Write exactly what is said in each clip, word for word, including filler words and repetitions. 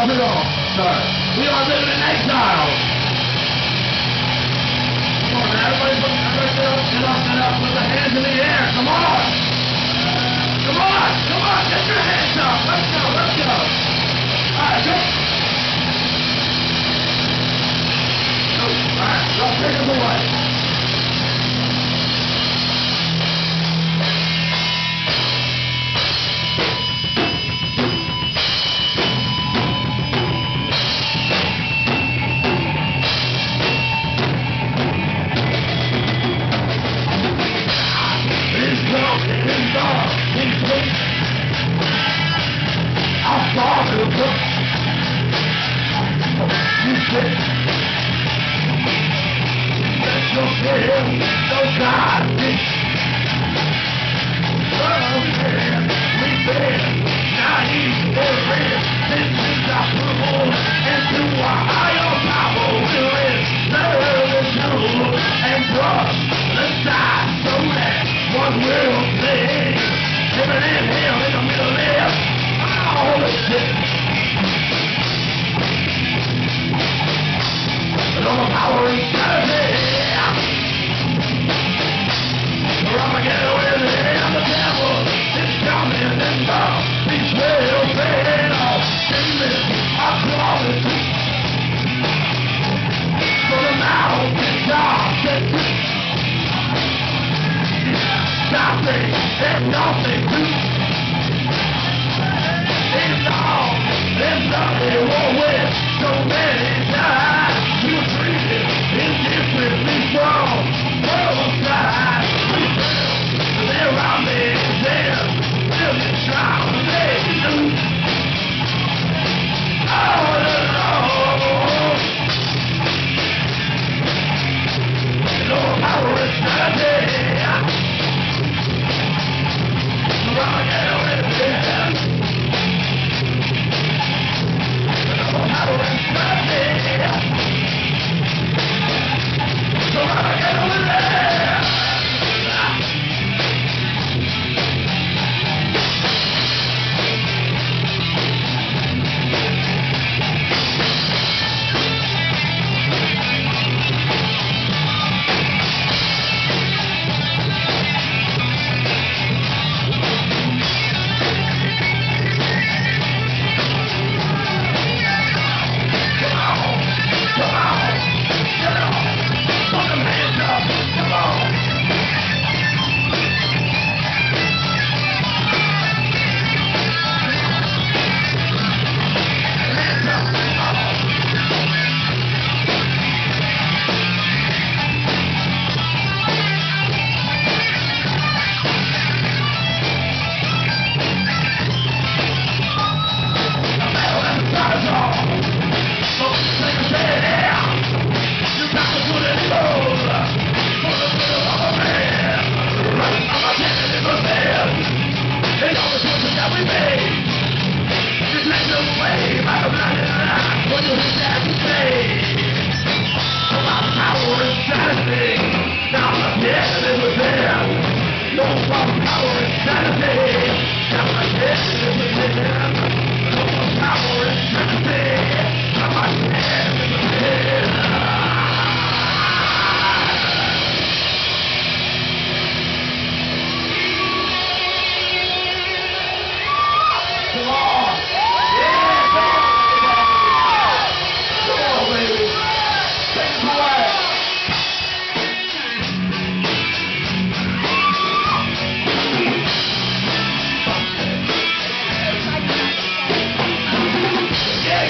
of it all, sir. We are living in exile. Come on, everybody, everybody sit up, sit up, sit up, put the hands in the air. Come on. Come on, come on, get your hands up. Let's go, let's go. All right, go. Go. All right, go take them away.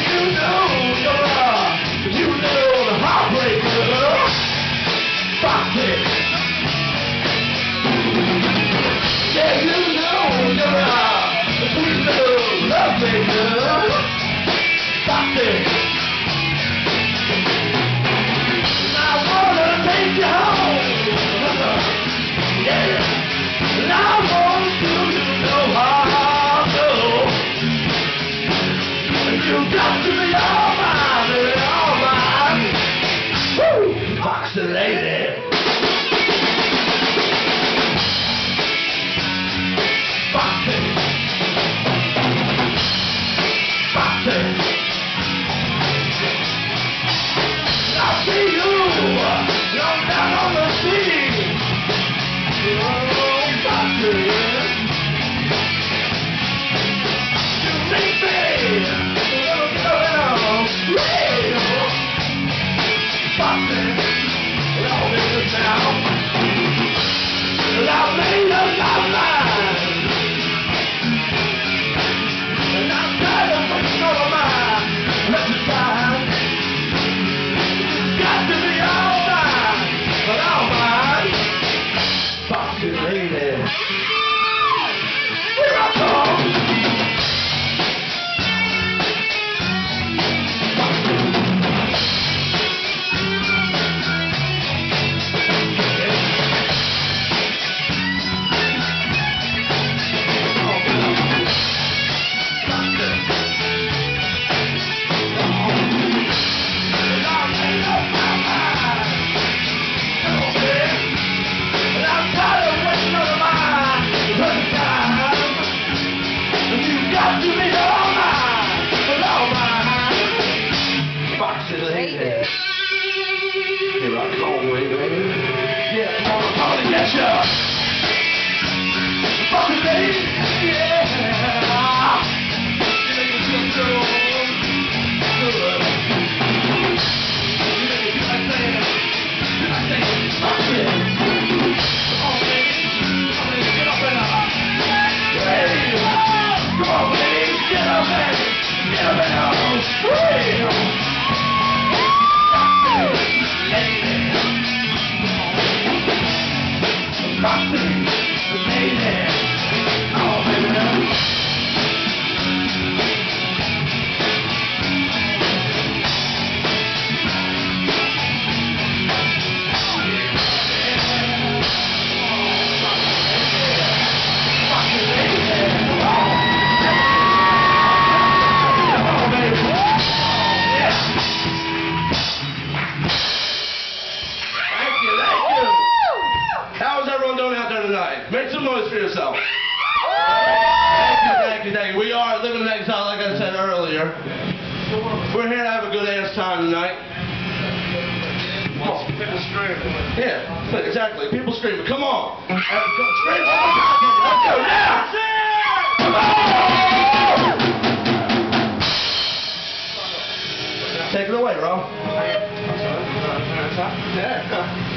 You know you're wrong. we're here to have a good ass time tonight. Come on. People scream. Yeah, exactly. People screaming. Come on. Scream. Let's go now. Come on. Take it away, Ron. Yeah.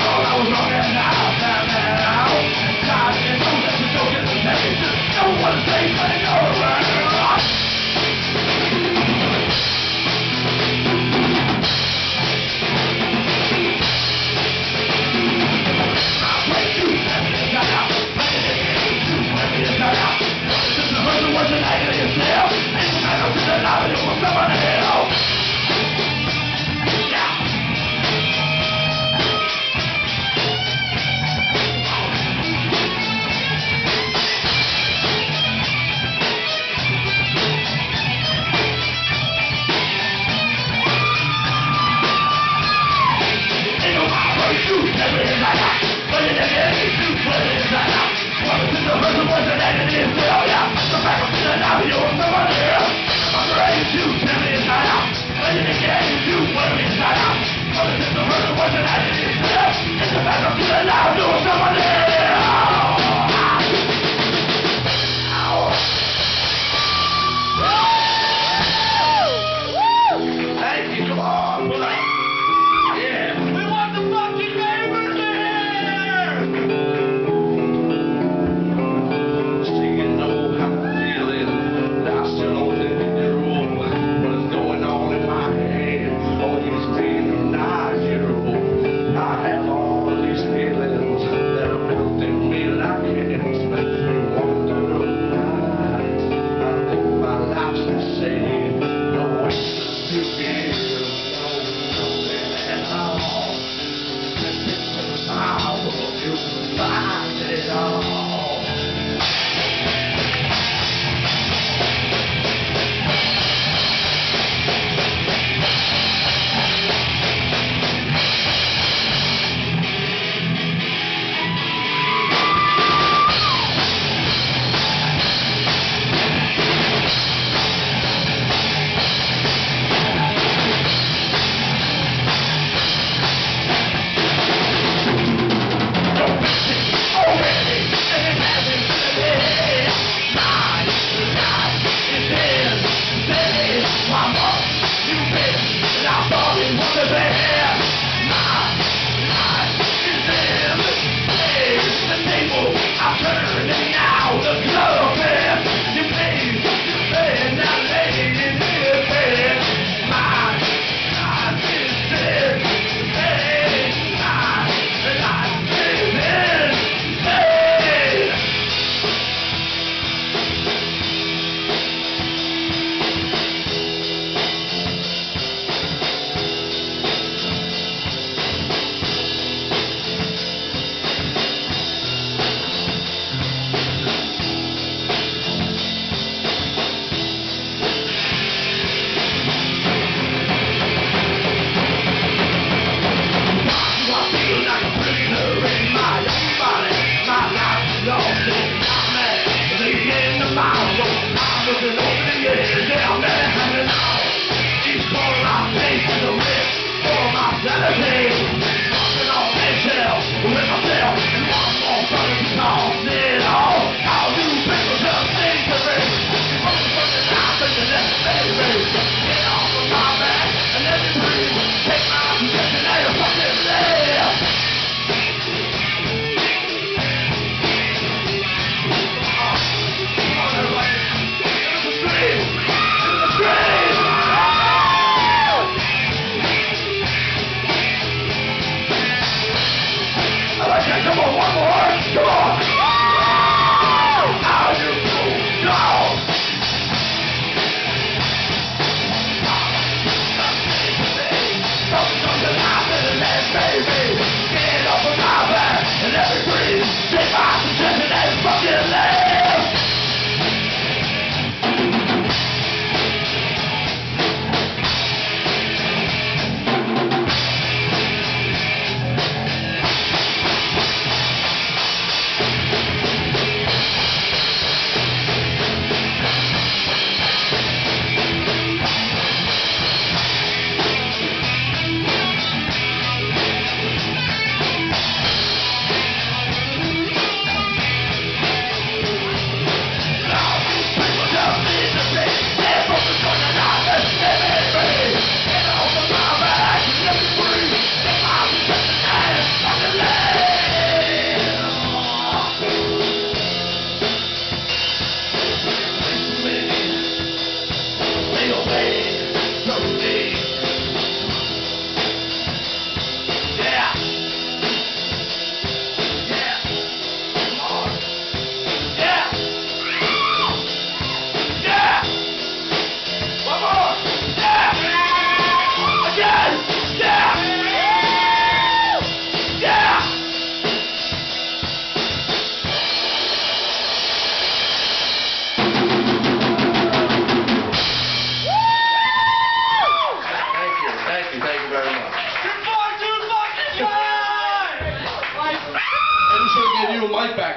I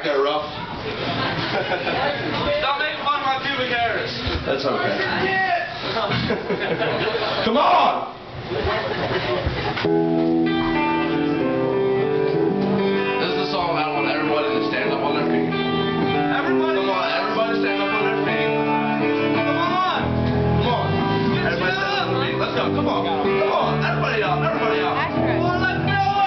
back there rough. Stop making fun of my pubic hairs. That's okay. Come on! Come on, come on, everybody up, everybody up. Well, let's go.